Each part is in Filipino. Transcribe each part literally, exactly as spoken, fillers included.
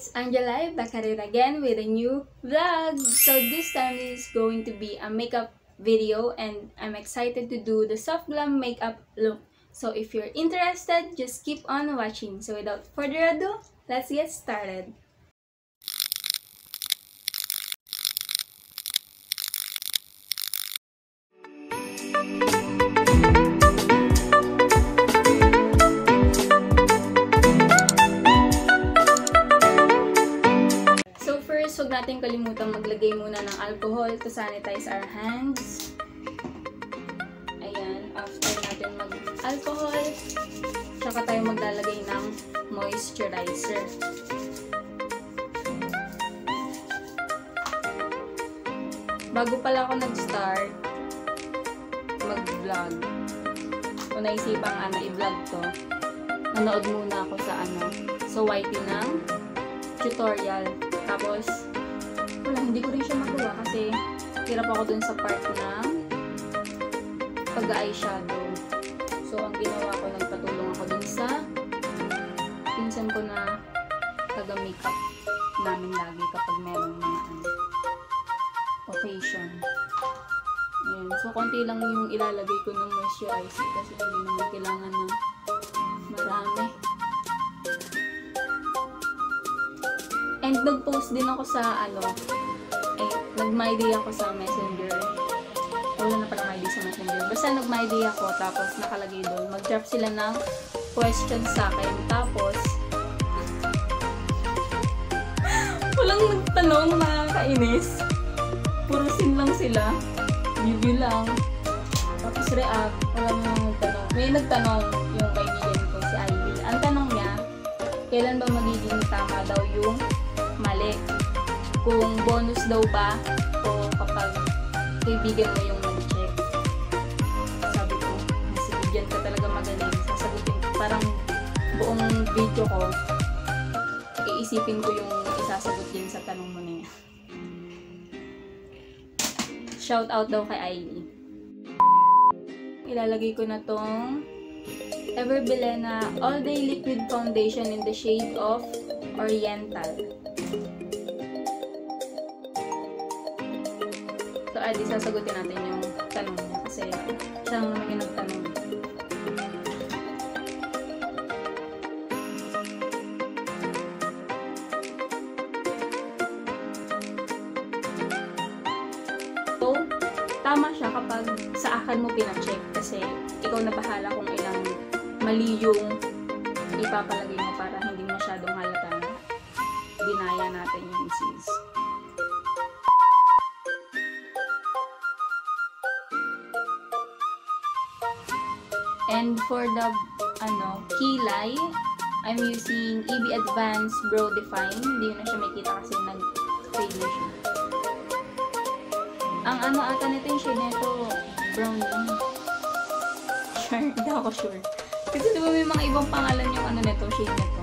it's Angela back at it again with a new vlog. So this time is going to be a makeup video and I'm excited to do the soft glam makeup look. So if you're interested, just keep on watching. So without further ado, let's get started. Huwag natin kalimutan maglagay muna ng alcohol to sanitize our hands. Ayan. After natin mag-alcohol, saka tayo maglalagay ng moisturizer. Bago pala ako nag-start mag-vlog, kung naisipan nga na i-vlog to, nanood muna ako sa ano, sa Y P ng tutorial. Tapos, wala, hindi ko rin siya makuha kasi hirap ako dun sa part ng pag-eyeshadow. So, ang ginawa ko, nagpatulong ako dun sa pinsan ko na taga-makeup namin lagi kapag merong mga occasion. Ayan. So, konti lang yung ilalagay ko ng moisturizer kasi hindi naman kailangan ng marami. And nag-post din ako sa ano, eh, nag-myday ako sa messenger. Wala na pala myday sa messenger. Basta nag-myday ako, tapos nakalagay doon. Mag-drop sila ng questions sa akin. Tapos, walang nagtanong, nakakainis. Puro sin lang sila. Review lang. Tapos react. Walang nagtanong. May nagtanong yung kaibigan ko, si Ivy. Ang tanong niya, kailan ba magiging tama daw yung mali. Kung bonus daw ba o kapag kaibigan mo yung mag-check. Sabi ko, kasi bigyan ka talaga magaling. Sasagutin ko. Parang buong video ko, iisipin ko yung isasagot din sa tanong mo niya. Shout out daw kay Ailey. Ilalagay ko na tong Ever Bilena All Day Liquid Foundation in the shade of Oriental. So, adi, sasagutin natin yung tanong niya kasi siya ang naman yung nagtanong. So, tama siya kapag sa akin mo pinacheck kasi ikaw na bahala kung ilang mali yung ipapalagay mo para hindi masyadong halata na binaya natin yung sis. And for the ano, kilay, I'm using E B Advanced Brow Define. Hindi na siya makita kasi nag-fade na siya. Ang ano ata nito yung shade nito, brown lang. Sure, hindi ako sure. Kasi diba may mga ibang pangalan yung ano nito, shade nito.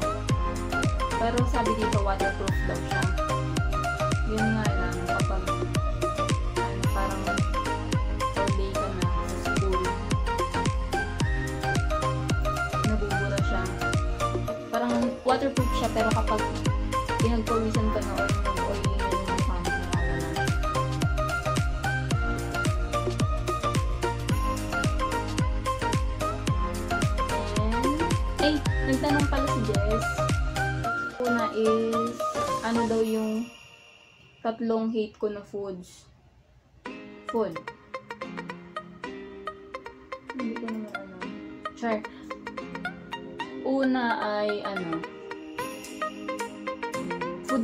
Pero sabi dito, waterproof daw siya. Yun nga lang, kapag ano, parang all-day ka na sa school, nabubura siya. Parang waterproof siya, pero kapag pinagpawisan ka na or nag-oily na yung mga pangalan. And, ay, nagtanong pala si Jess. Una is, ano daw yung tatlong hate ko na foods? Food. Hindi ko naman ano. Char. Una ay, ano, food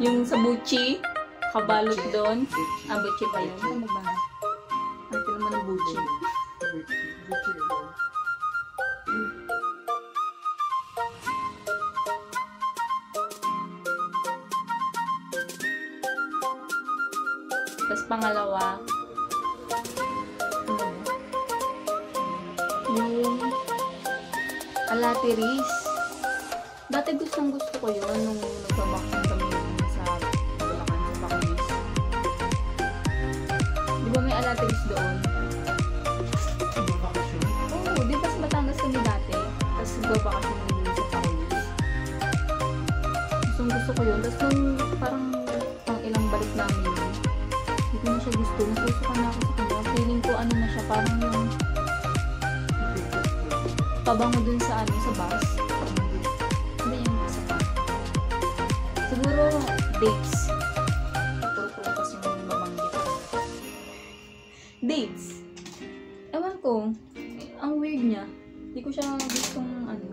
Yung sa buchi, kabalot doon. Ah, buchi pa yun. Ano ba? Ito naman ang buchi. Buchi. Tapos pangalawa, ano ba? Yung Alateris. Dati gustong gusto ko yun nung nagpabaksin kami sa Bulacan ng Baklis. Di ba may Alateris doon? Oo, oh, di ba sa Batangas kami dati? Tapos nagbabakasyon kami doon sa Baklis. Gustong gusto ko yun. Tapos nung parang pang ilang balik namin yun, hindi ko na siya gusto. Nasusukan na ako sa kanya. Feeling ko ano na siya, parang yung pabango dun sa ano, sa bus. Hindi yung isa pa. Siguro, dates. Ito po kasi yung mamanggit. Dates. Ewan ko. Ang weird niya. Hindi ko siya gustong ano,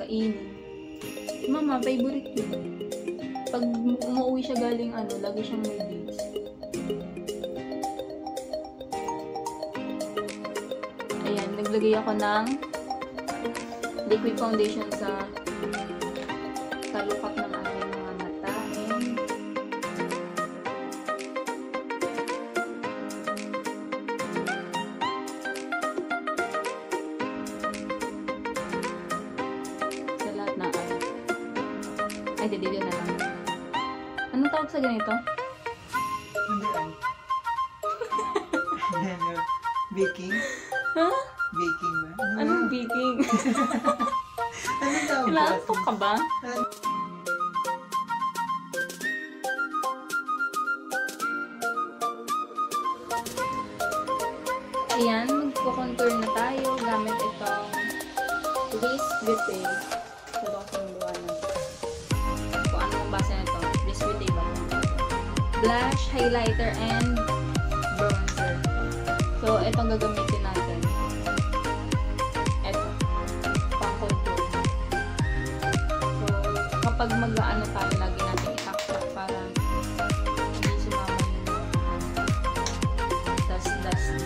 kainin. Mama, favorite yun. Pag umuwi siya galing ano, lagi siyang may dates. Ayan, naglagay ako ng liquid foundation sa talupak ng aking mga mata. Sa lahat na ano. Ay, dito na lang. Anong tawag sa ganito? Hindi ay. Baking? Huh? Baking ba? Hmm. Anong baking? Anong tawag ba? Inaantok ka ba? Ayan, magpo-contour na tayo gamit itong Bliss Beauty. Sabang sumbuha na. Kung anong base na ito. Bliss Beauty ba? Blush, highlighter, and bronzer. So, itong gagamitin natin. Pag mag-ano tayo, lagi natin itaktak para hindi sumama yung dust-dust.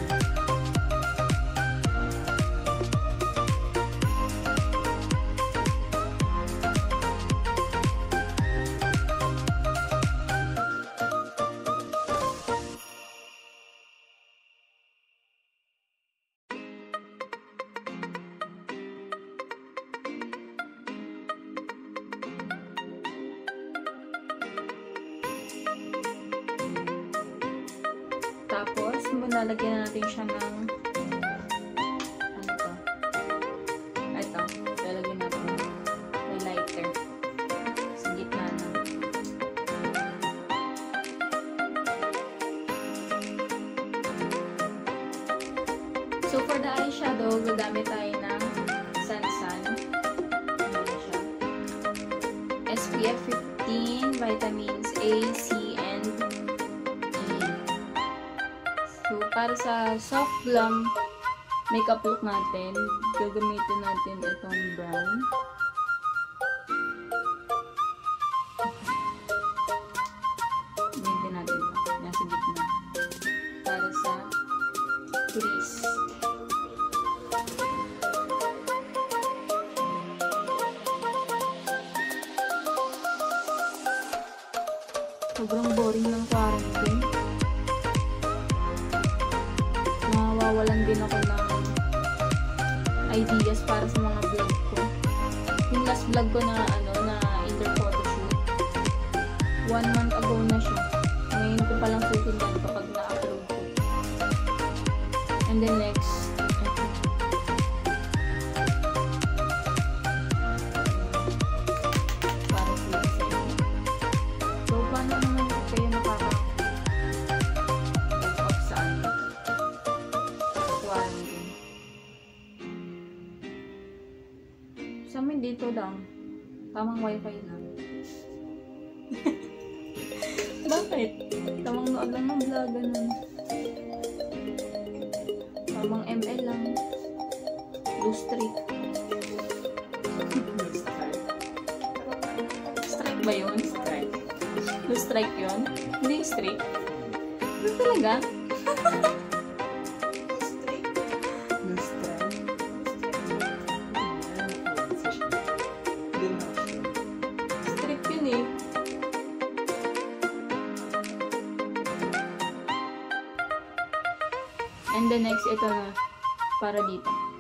Tapos, lalagyan na natin siya ng ano to? Ito. Lalagyan natin ng highlighter sa gitna na. So, for the eyeshadow, gagamit tayo ng Sansan. Ayan siya. S P F fifteen, vitamins A, C, and para sa soft glam makeup look natin, gagamitin natin itong brown. Gamitin natin ito. Nasa gitna. Para sa crease. Sobrang boring ng quarantine. Walang din ako ng ideas para sa mga vlog ko. Yung last vlog ko na ano, na indoor photoshoot, one month ago na siya. Ngayon ko palang susundan kapag na-upload ko. And then next, para sa vlog. So, paano naman kayo nakaka-off sa ano? Sa amin dito lang. Tamang wifi lang. Bakit? Tamang nood lang ng vlog, ganun. Tamang M L lang. Blue streak. Blue strike. Strike ba yun? Strike. Blue strike yun? Hindi yung streak. Ano talaga? Strip yun eh. And then next, ito na. Para dito.